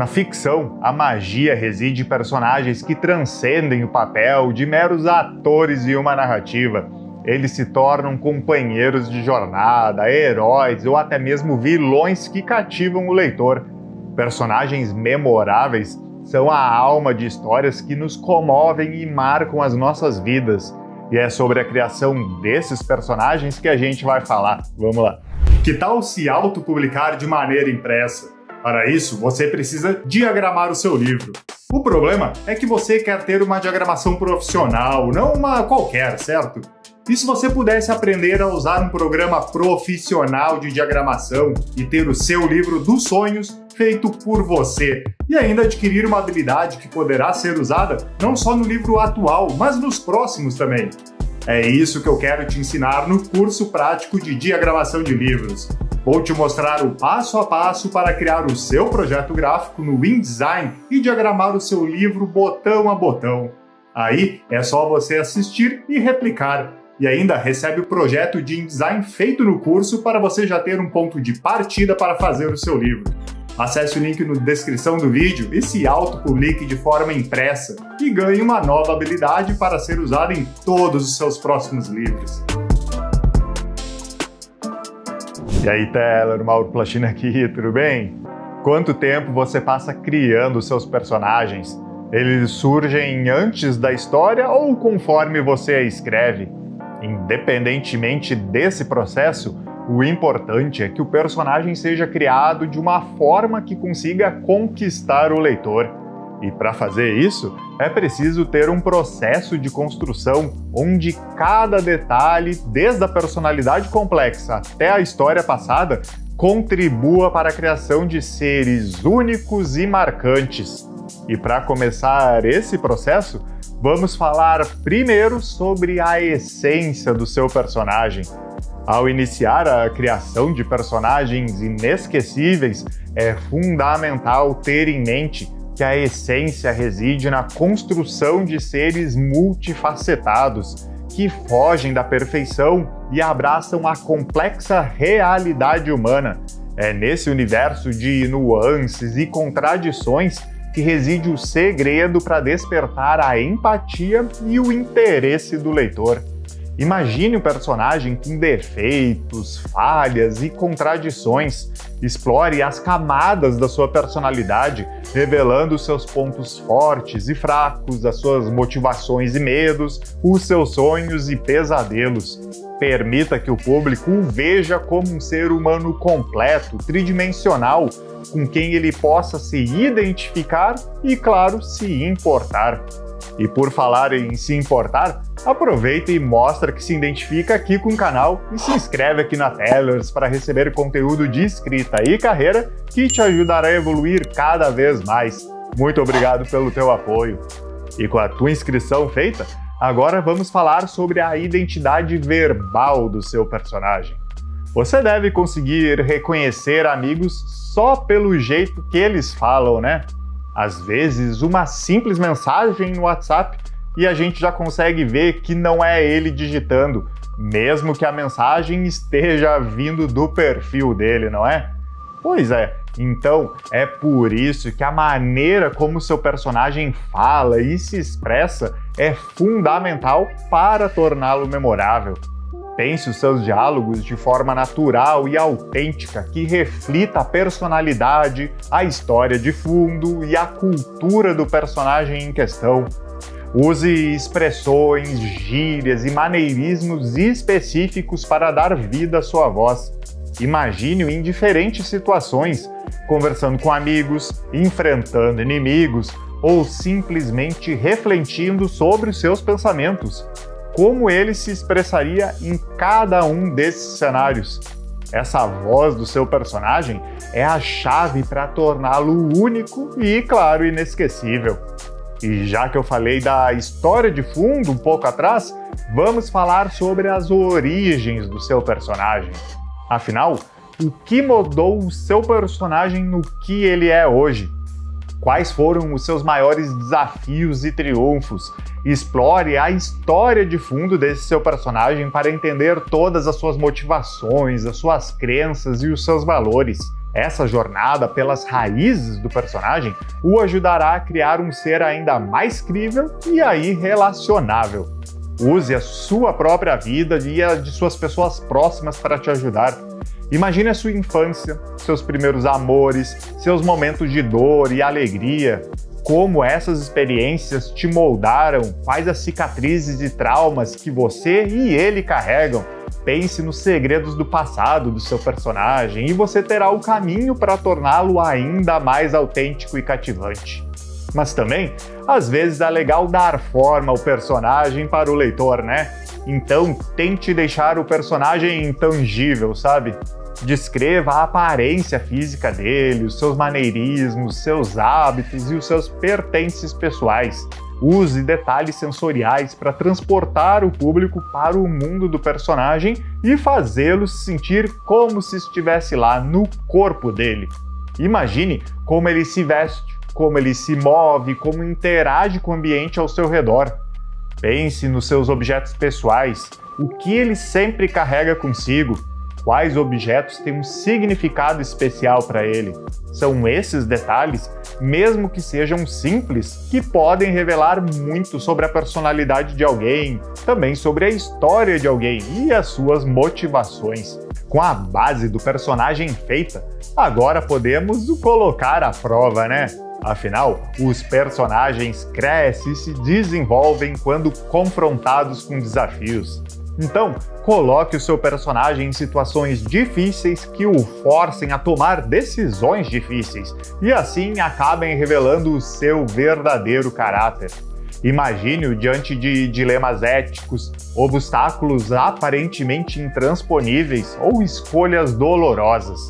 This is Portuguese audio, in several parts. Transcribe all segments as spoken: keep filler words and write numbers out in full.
Na ficção, a magia reside em personagens que transcendem o papel de meros atores e uma narrativa. Eles se tornam companheiros de jornada, heróis ou até mesmo vilões que cativam o leitor. Personagens memoráveis são a alma de histórias que nos comovem e marcam as nossas vidas. E é sobre a criação desses personagens que a gente vai falar. Vamos lá! Que tal se autopublicar de maneira impressa? Para isso, você precisa diagramar o seu livro. O problema é que você quer ter uma diagramação profissional, não uma qualquer, certo? E se você pudesse aprender a usar um programa profissional de diagramação e ter o seu livro dos sonhos feito por você, e ainda adquirir uma habilidade que poderá ser usada não só no livro atual, mas nos próximos também? É isso que eu quero te ensinar no curso prático de diagramação de livros. Vou te mostrar o passo a passo para criar o seu projeto gráfico no InDesign e diagramar o seu livro botão a botão. Aí é só você assistir e replicar. E ainda recebe o projeto de InDesign feito no curso para você já ter um ponto de partida para fazer o seu livro. Acesse o link na descrição do vídeo e se autopublique de forma impressa e ganhe uma nova habilidade para ser usada em todos os seus próximos livros. E aí, Teller, Mauro Platina aqui, tudo bem? Quanto tempo você passa criando seus personagens? Eles surgem antes da história ou conforme você a escreve? Independentemente desse processo, o importante é que o personagem seja criado de uma forma que consiga conquistar o leitor. E para fazer isso, é preciso ter um processo de construção onde cada detalhe, desde a personalidade complexa até a história passada, contribua para a criação de seres únicos e marcantes. E para começar esse processo, vamos falar primeiro sobre a essência do seu personagem. Ao iniciar a criação de personagens inesquecíveis, é fundamental ter em mente que a essência reside na construção de seres multifacetados, que fogem da perfeição e abraçam a complexa realidade humana. É nesse universo de nuances e contradições que reside o segredo para despertar a empatia e o interesse do leitor. Imagine um personagem com defeitos, falhas e contradições. Explore as camadas da sua personalidade, revelando seus pontos fortes e fracos, as suas motivações e medos, os seus sonhos e pesadelos. Permita que o público o veja como um ser humano completo, tridimensional, com quem ele possa se identificar e, claro, se importar. E por falar em se importar, aproveita e mostra que se identifica aqui com o canal e se inscreve aqui na Tellers para receber conteúdo de escrita e carreira que te ajudará a evoluir cada vez mais. Muito obrigado pelo teu apoio. E com a tua inscrição feita, agora vamos falar sobre a identidade verbal do seu personagem. Você deve conseguir reconhecer amigos só pelo jeito que eles falam, né? Às vezes, uma simples mensagem no WhatsApp e a gente já consegue ver que não é ele digitando, mesmo que a mensagem esteja vindo do perfil dele, não é? Pois é, então é por isso que a maneira como seu personagem fala e se expressa é fundamental para torná-lo memorável. Pense os seus diálogos de forma natural e autêntica, que reflita a personalidade, a história de fundo e a cultura do personagem em questão. Use expressões, gírias e maneirismos específicos para dar vida à sua voz. Imagine-o em diferentes situações, conversando com amigos, enfrentando inimigos ou simplesmente refletindo sobre os seus pensamentos. Como ele se expressaria em cada um desses cenários. Essa voz do seu personagem é a chave para torná-lo único e, claro, inesquecível. E já que eu falei da história de fundo um pouco atrás, vamos falar sobre as origens do seu personagem. Afinal, o que mudou o seu personagem no que ele é hoje? Quais foram os seus maiores desafios e triunfos? Explore a história de fundo desse seu personagem para entender todas as suas motivações, as suas crenças e os seus valores. Essa jornada pelas raízes do personagem o ajudará a criar um ser ainda mais crível e aí relacionável. Use a sua própria vida e a de suas pessoas próximas para te ajudar. Imagine a sua infância, seus primeiros amores, seus momentos de dor e alegria. Como essas experiências te moldaram, quais as cicatrizes e traumas que você e ele carregam. Pense nos segredos do passado do seu personagem e você terá o caminho para torná-lo ainda mais autêntico e cativante. Mas também, às vezes é legal dar forma ao personagem para o leitor, né? Então tente deixar o personagem intangível, sabe? Descreva a aparência física dele, os seus maneirismos, seus hábitos e os seus pertences pessoais. Use detalhes sensoriais para transportar o público para o mundo do personagem e fazê-lo se sentir como se estivesse lá no corpo dele. Imagine como ele se veste, como ele se move, como interage com o ambiente ao seu redor. Pense nos seus objetos pessoais, o que ele sempre carrega consigo. Quais objetos têm um significado especial para ele? São esses detalhes, mesmo que sejam simples, que podem revelar muito sobre a personalidade de alguém, também sobre a história de alguém e as suas motivações. Com a base do personagem feita, agora podemos o colocar à prova, né? Afinal, os personagens crescem e se desenvolvem quando confrontados com desafios. Então, coloque o seu personagem em situações difíceis que o forcem a tomar decisões difíceis e assim acabem revelando o seu verdadeiro caráter. Imagine-o diante de dilemas éticos, obstáculos aparentemente intransponíveis ou escolhas dolorosas.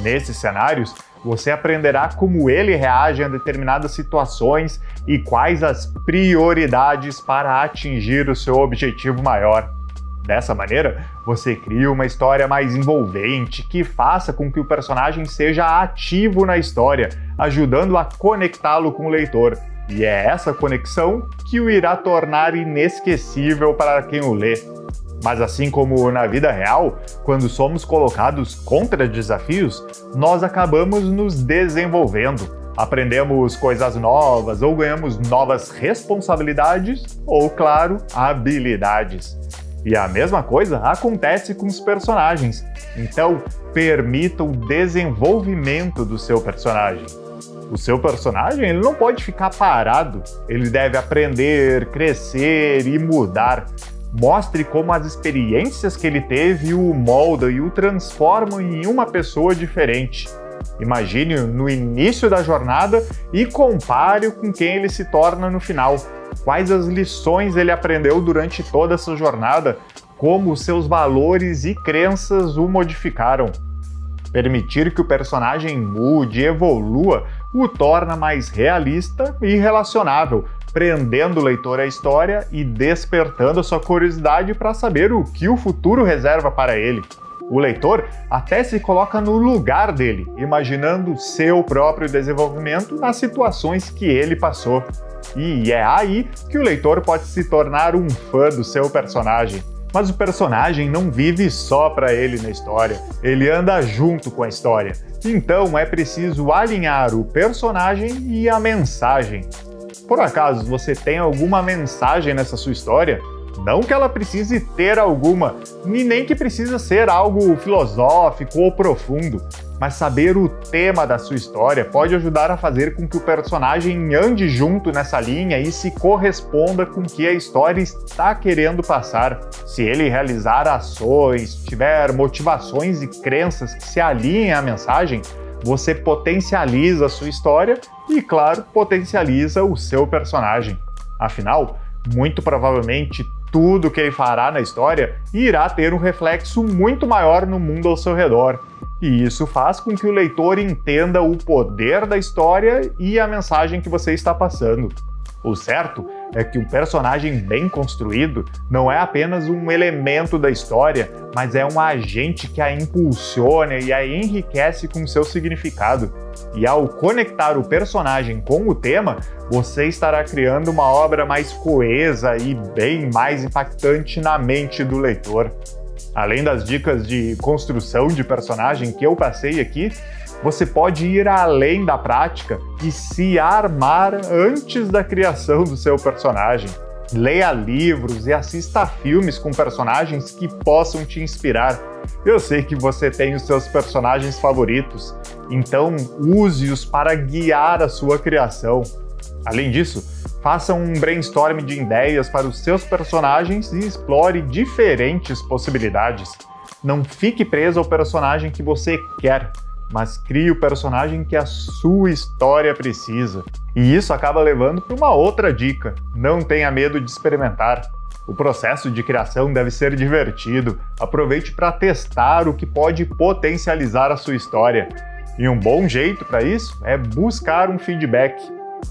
Nesses cenários, você aprenderá como ele reage a determinadas situações e quais as prioridades para atingir o seu objetivo maior. Dessa maneira, você cria uma história mais envolvente, que faça com que o personagem seja ativo na história, ajudando a conectá-lo com o leitor. E é essa conexão que o irá tornar inesquecível para quem o lê. Mas assim como na vida real, quando somos colocados contra desafios, nós acabamos nos desenvolvendo. Aprendemos coisas novas ou ganhamos novas responsabilidades ou, claro, habilidades. E a mesma coisa acontece com os personagens, então permita o desenvolvimento do seu personagem. O seu personagem ele não pode ficar parado, ele deve aprender, crescer e mudar. Mostre como as experiências que ele teve o moldam e o transformam em uma pessoa diferente. Imagine-o no início da jornada e compare-o com quem ele se torna no final. Quais as lições ele aprendeu durante toda essa jornada, como os seus valores e crenças o modificaram. Permitir que o personagem mude e evolua o torna mais realista e relacionável, prendendo o leitor à história e despertando sua curiosidade para saber o que o futuro reserva para ele. O leitor até se coloca no lugar dele, imaginando seu próprio desenvolvimento nas situações que ele passou. E é aí que o leitor pode se tornar um fã do seu personagem. Mas o personagem não vive só para ele na história, ele anda junto com a história. Então é preciso alinhar o personagem e a mensagem. Por acaso você tem alguma mensagem nessa sua história? Não que ela precise ter alguma, nem que precisa ser algo filosófico ou profundo, mas saber o tema da sua história pode ajudar a fazer com que o personagem ande junto nessa linha e se corresponda com o que a história está querendo passar. Se ele realizar ações, tiver motivações e crenças que se alinhem à mensagem, você potencializa a sua história e, claro, potencializa o seu personagem. Afinal, muito provavelmente, tudo que ele fará na história irá ter um reflexo muito maior no mundo ao seu redor. E isso faz com que o leitor entenda o poder da história e a mensagem que você está passando. O certo é que um personagem bem construído não é apenas um elemento da história, mas é um agente que a impulsiona e a enriquece com seu significado. E ao conectar o personagem com o tema, você estará criando uma obra mais coesa e bem mais impactante na mente do leitor. Além das dicas de construção de personagem que eu passei aqui, Você pode ir além da prática e se armar antes da criação do seu personagem. Leia livros e assista a filmes com personagens que possam te inspirar. Eu sei que você tem os seus personagens favoritos, então use-os para guiar a sua criação. Além disso, faça um brainstorm de ideias para os seus personagens e explore diferentes possibilidades. Não fique preso ao personagem que você quer, mas crie o personagem que a sua história precisa. E isso acaba levando para uma outra dica: não tenha medo de experimentar. O processo de criação deve ser divertido. Aproveite para testar o que pode potencializar a sua história. E um bom jeito para isso é buscar um feedback.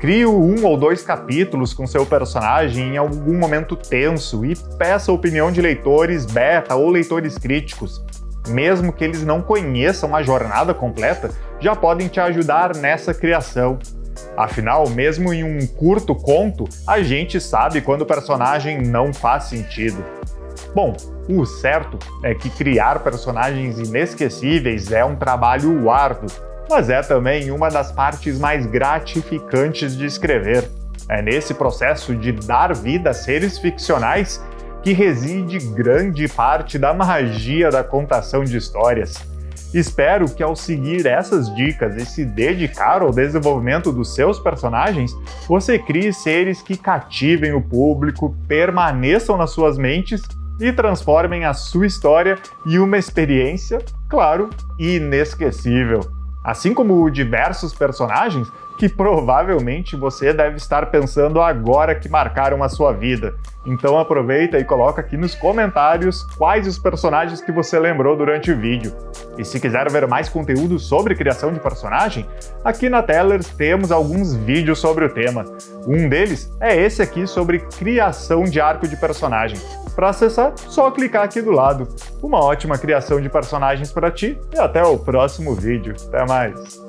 Crie um ou dois capítulos com seu personagem em algum momento tenso e peça a opinião de leitores beta ou leitores críticos. Mesmo que eles não conheçam a jornada completa, já podem te ajudar nessa criação. Afinal, mesmo em um curto conto, a gente sabe quando o personagem não faz sentido. Bom, o certo é que criar personagens inesquecíveis é um trabalho árduo, mas é também uma das partes mais gratificantes de escrever. É nesse processo de dar vida a seres ficcionais que reside grande parte da magia da contação de histórias. Espero que, ao seguir essas dicas e se dedicar ao desenvolvimento dos seus personagens, você crie seres que cativem o público, permaneçam nas suas mentes e transformem a sua história em uma experiência, claro, inesquecível. Assim como diversos personagens que provavelmente você deve estar pensando agora que marcaram a sua vida. Então aproveita e coloca aqui nos comentários quais os personagens que você lembrou durante o vídeo. E se quiser ver mais conteúdo sobre criação de personagem, aqui na Tellers temos alguns vídeos sobre o tema. Um deles é esse aqui sobre criação de arco de personagem. Para acessar, só clicar aqui do lado. Uma ótima criação de personagens para ti e até o próximo vídeo. Até mais!